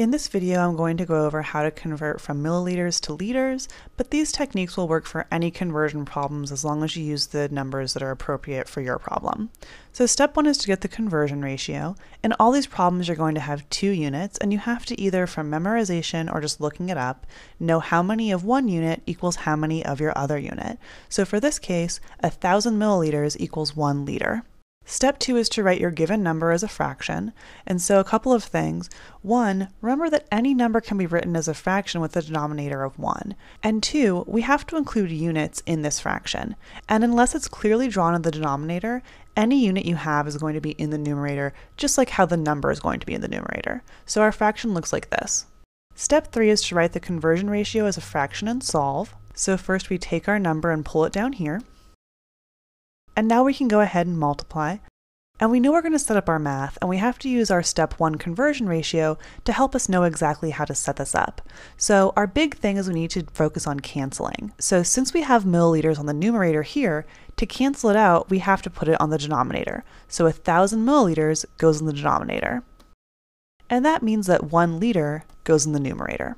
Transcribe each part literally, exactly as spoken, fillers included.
In this video, I'm going to go over how to convert from milliliters to liters, but these techniques will work for any conversion problems as long as you use the numbers that are appropriate for your problem. So step one is to get the conversion ratio. In all these problems, you're going to have two units, and you have to either from memorization or just looking it up, know how many of one unit equals how many of your other unit. So for this case, one thousand milliliters equals one liter. Step two is to write your given number as a fraction, and so a couple of things. One, remember that any number can be written as a fraction with a denominator of one. And two, we have to include units in this fraction, and unless it's clearly drawn in the denominator, any unit you have is going to be in the numerator, just like how the number is going to be in the numerator. So our fraction looks like this. Step three is to write the conversion ratio as a fraction and solve. So first we take our number and pull it down here. And now we can go ahead and multiply. And we know we're going to set up our math, and we have to use our step one conversion ratio to help us know exactly how to set this up. So our big thing is we need to focus on canceling. So since we have milliliters on the numerator here, to cancel it out, we have to put it on the denominator. So one thousand milliliters goes in the denominator. And that means that one liter goes in the numerator.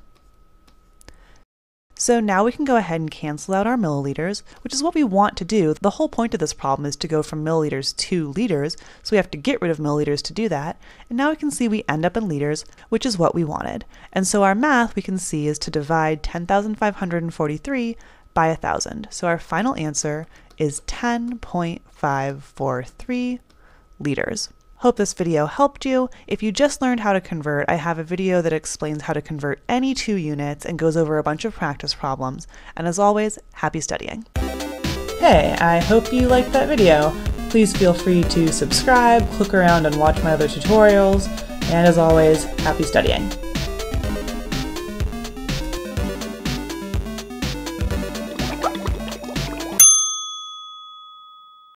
So now we can go ahead and cancel out our milliliters, which is what we want to do. The whole point of this problem is to go from milliliters to liters, so we have to get rid of milliliters to do that. And now we can see we end up in liters, which is what we wanted. And so our math, we can see, is to divide ten thousand five hundred forty-three by one thousand. So our final answer is ten point five four three liters. Hope this video helped you. If you just learned how to convert, I have a video that explains how to convert any two units and goes over a bunch of practice problems. And as always, happy studying. Hey, I hope you liked that video. Please feel free to subscribe, click around and watch my other tutorials. And as always, happy studying.